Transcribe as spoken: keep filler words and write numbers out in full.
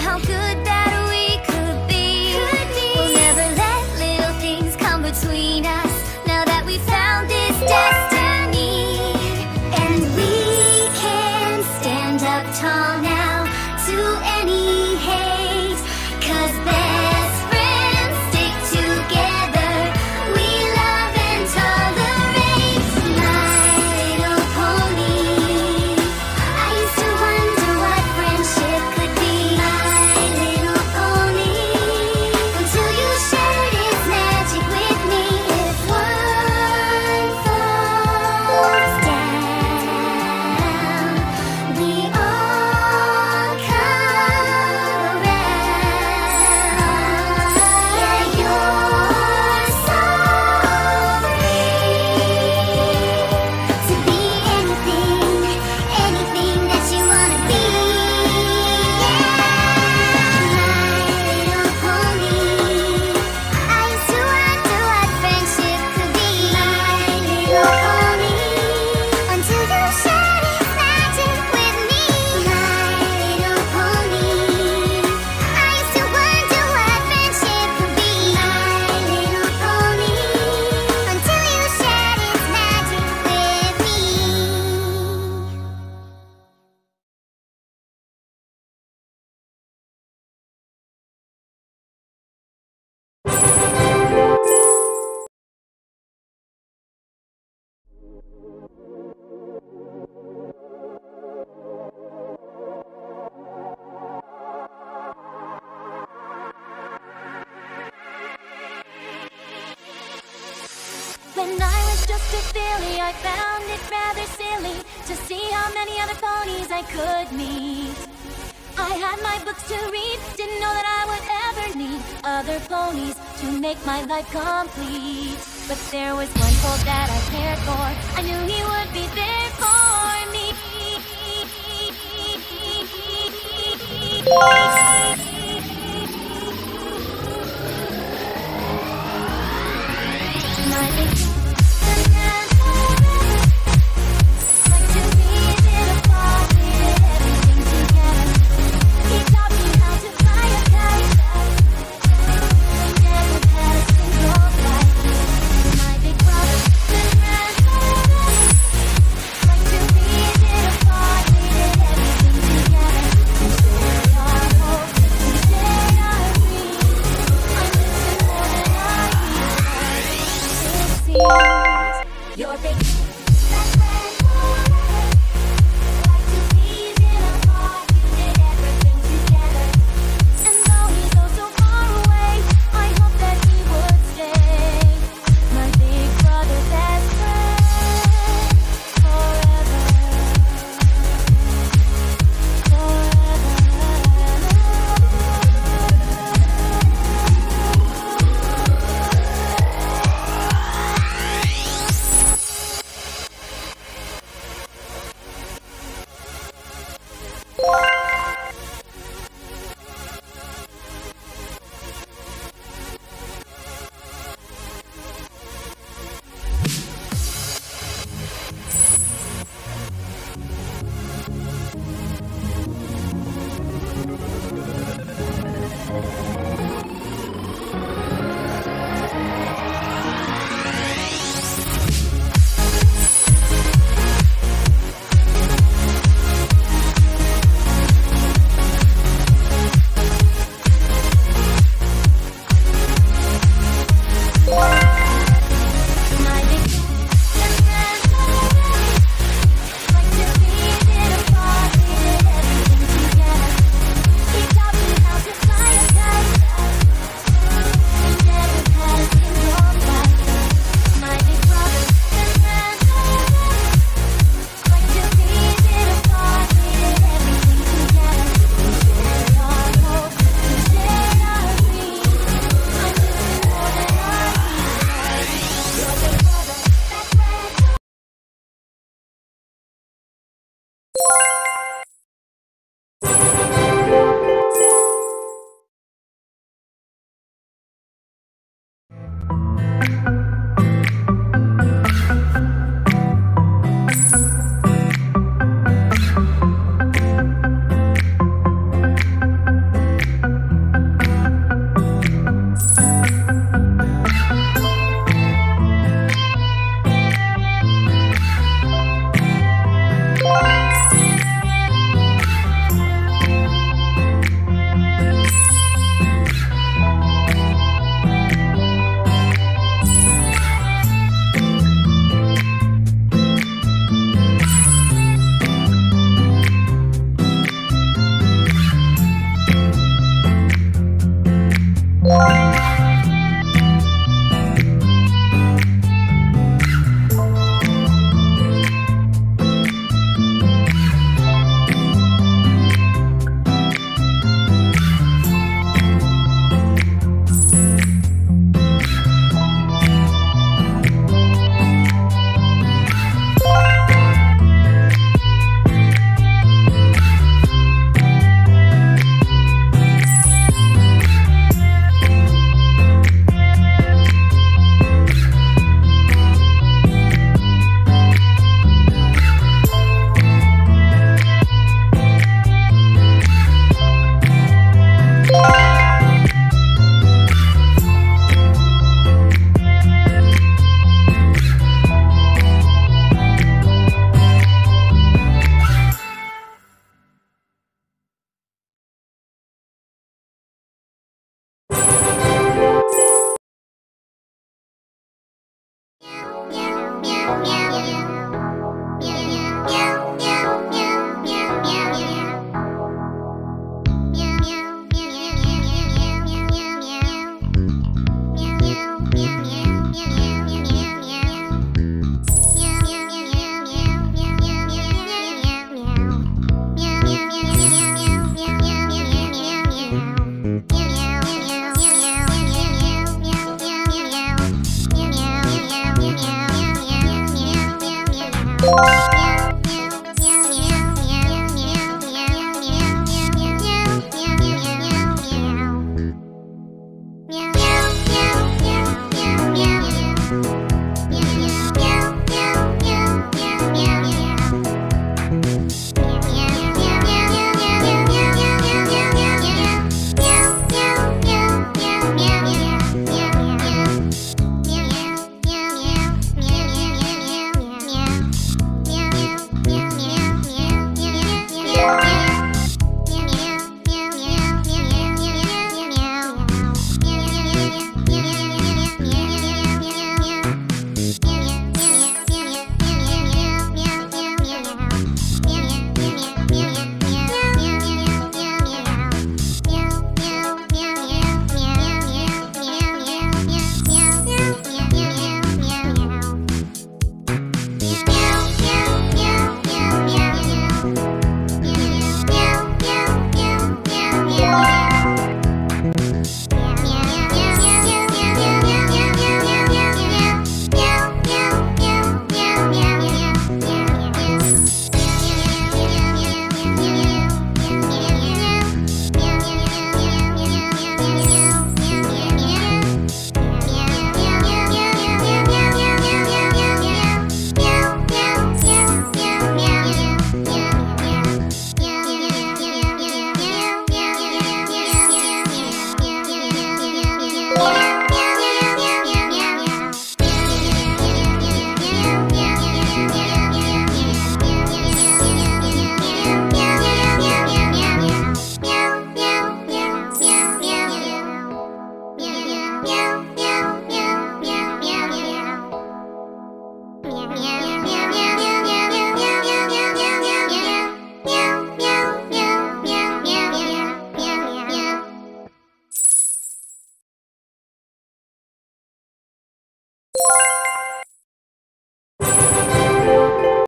how good that we could be. Could be. We'll never let little things come between us, now that we found this destiny. And we can stand up tall now to any hate, 'cause best friends stick together. We love and tolerate. My little pony, I used to wonder what friendship could be. My little pony, until you shared its magic with me. If one falls down, we all come around. Yeah, you're so free to be anything, anything that you wanna be. Yeah, my little pony, I used to wonder what friendship could be. My little pony, until you shared its magic with me. My little pony, I used to wonder what friendship could be. My little pony, until you shared its magic with me. When I was just a filly, I found it rather silly to see how many other ponies I could meet. I had my books to read, didn't know that I would ever need other ponies to make my life complete. But there was one foal that I cared for, I knew he would be there